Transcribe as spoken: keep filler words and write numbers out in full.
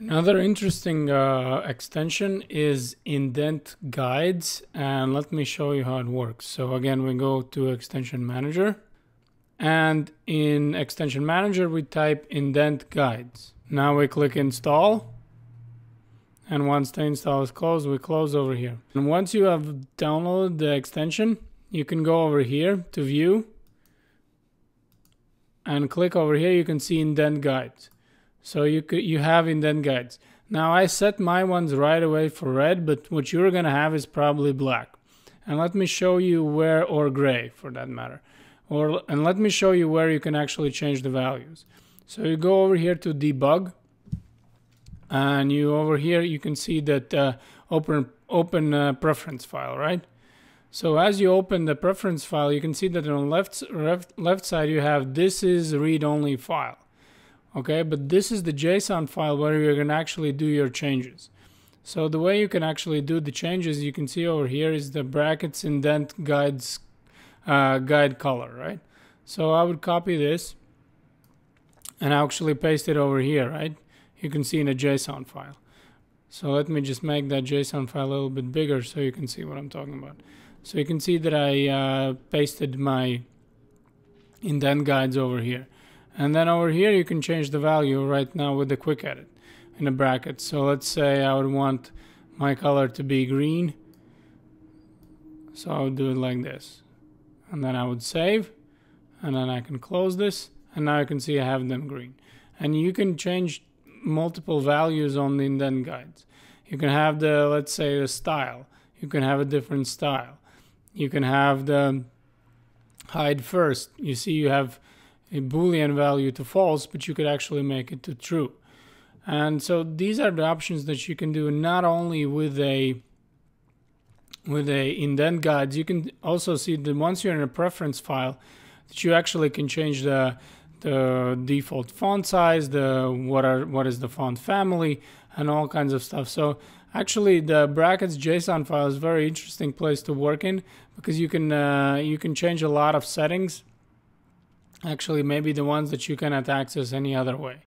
Another interesting uh, extension is indent guides, and let me show you how it works. So again, we go to Extension Manager, and in Extension Manager, we type indent guides. Now we click install, and once the install is closed, we close over here. And once you have downloaded the extension, you can go over here to view and click over here. You can see indent guides. So you could, you have indent guides. Now I set my ones right away for red, but what you're gonna have is probably black. And let me show you where, or gray for that matter. Or and let me show you where you can actually change the values. So you go over here to debug, and you over here you can see that uh, open open uh, preference file, right? So as you open the preference file, you can see that on left left left side you have this is read-only file. Okay, but this is the JSON file where you're going to actually do your changes. So the way you can actually do the changes, you can see over here is the brackets indent guides uh, guide color, right? So I would copy this and I actually paste it over here, right? You can see in a JSON file. So let me just make that JSON file a little bit bigger so you can see what I'm talking about. So you can see that I uh, pasted my indent guides over here. And then over here, you can change the value right now with the quick edit in a bracket. So let's say I would want my color to be green. So I would do it like this. And then I would save. And then I can close this. And now you can see I have them green. And you can change multiple values on the indent guides. You can have the, let's say, the style. You can have a different style. You can have the hide first. You see you have a Boolean value to false, but you could actually make it to true. And so these are the options that you can do not only with a with a indent guides. You can also see that once you're in a preference file, that you actually can change the the default font size, the what are what is the font family, and all kinds of stuff. So actually, the brackets JSON file is a very interesting place to work in, because you can uh, you can change a lot of settings. Actually, maybe the ones that you cannot access any other way.